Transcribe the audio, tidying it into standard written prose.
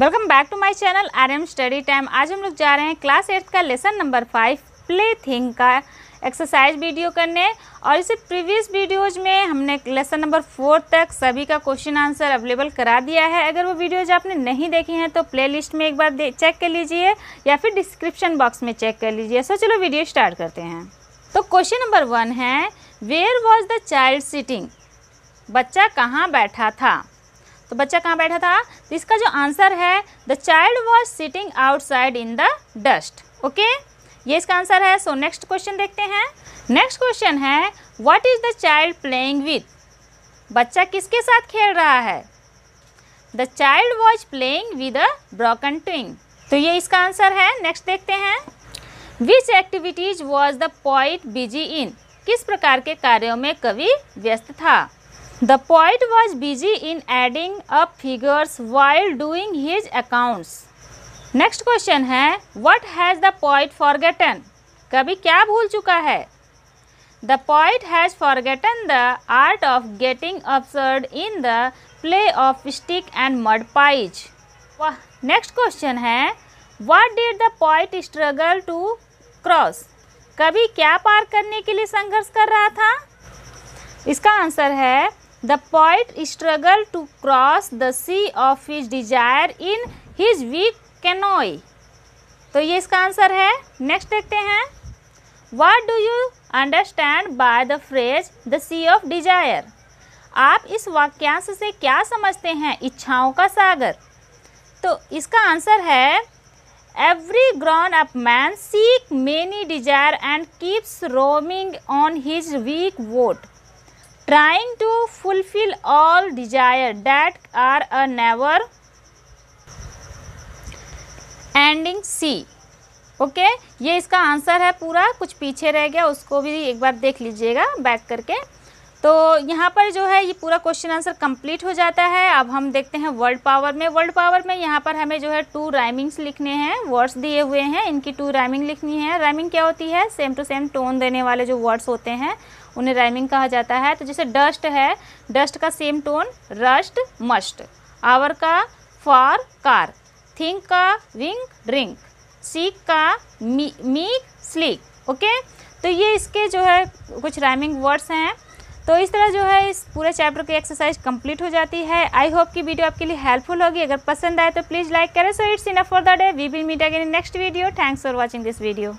Welcome back to my channel RM study time. आज हम लोग जा रहे हैं क्लास 8 का लेसन नंबर 5 प्ले थिंग का एक्सरसाइज वीडियो करने। और इसे प्रीवियस वीडियोज़ में हमने लेसन नंबर 4 तक सभी का क्वेश्चन आंसर अवेलेबल करा दिया है। अगर वो वीडियोज आपने नहीं देखी हैं तो प्लेलिस्ट में एक बार चेक कर लीजिए या फिर डिस्क्रिप्शन बॉक्स में चेक कर लीजिए। सो चलो वीडियो स्टार्ट करते हैं। तो क्वेश्चन नंबर 1 है where was the child sitting, बच्चा कहाँ बैठा था। तो बच्चा कहाँ बैठा था, इसका जो आंसर है the child was sitting outside in the dust. Okay, ये इसका आंसर है। सो नेक्स्ट क्वेश्चन देखते हैं। नेक्स्ट क्वेश्चन है what is the child playing with, बच्चा किसके साथ खेल रहा है। The child was playing with a broken twig, तो ये इसका आंसर है। नेक्स्ट देखते हैं which activities was the poet busy in, किस प्रकार के कार्यों में कवि व्यस्त था। The poet was busy in adding up figures while doing his accounts. Next question है what has the poet forgotten, कवि क्या भूल चुका है। The poet has forgotten the art of getting absurd in the play of stick and mud pies. वाह, next question है what did the poet struggle to cross, कवि क्या पार करने के लिए संघर्ष कर रहा था। इसका आंसर है The poet struggled to cross the sea of his desire in his weak canoe. तो ये इसका आंसर है। नेक्स्ट देखते हैं What do you understand by the phrase the sea of desire? आप इस वाक्यांश से क्या समझते हैं, इच्छाओं का सागर। तो इसका आंसर है Every grown-up man seek many desire and keeps roaming on his weak boat. Trying to fulfill all desire that are a never ending sea. Okay, ये इसका आंसर है पूरा। कुछ पीछे रह गया उसको भी एक बार देख लीजिएगा बैक करके। तो यहाँ पर जो है ये पूरा क्वेश्चन आंसर कंप्लीट हो जाता है। अब हम देखते हैं वर्ड पावर में। वर्ड पावर में यहाँ पर हमें जो है 2 राइमिंग्स लिखने हैं। वर्ड्स दिए हुए हैं, इनकी 2 राइमिंग लिखनी है। राइमिंग क्या होती है, सेम टू सेम टोन देने वाले जो वर्ड्स होते हैं उन्हें राइमिंग कहा जाता है। तो जैसे डस्ट है, डस्ट का same tone rust must, hour का फॉर कार, थिंक का विंग ड्रिंक, सीक का मीक स्लीक। ओके, तो ये इसके जो है कुछ राइमिंग वर्ड्स हैं। तो इस तरह जो है इस पूरे चैप्टर की एक्सरसाइज कंप्लीट हो जाती है। आई होप कि वीडियो आपके लिए हेल्पफुल होगी। अगर पसंद आए तो प्लीज़ लाइक करें। So it's enough for the day, we will meet again in next video. Thanks for watching this video.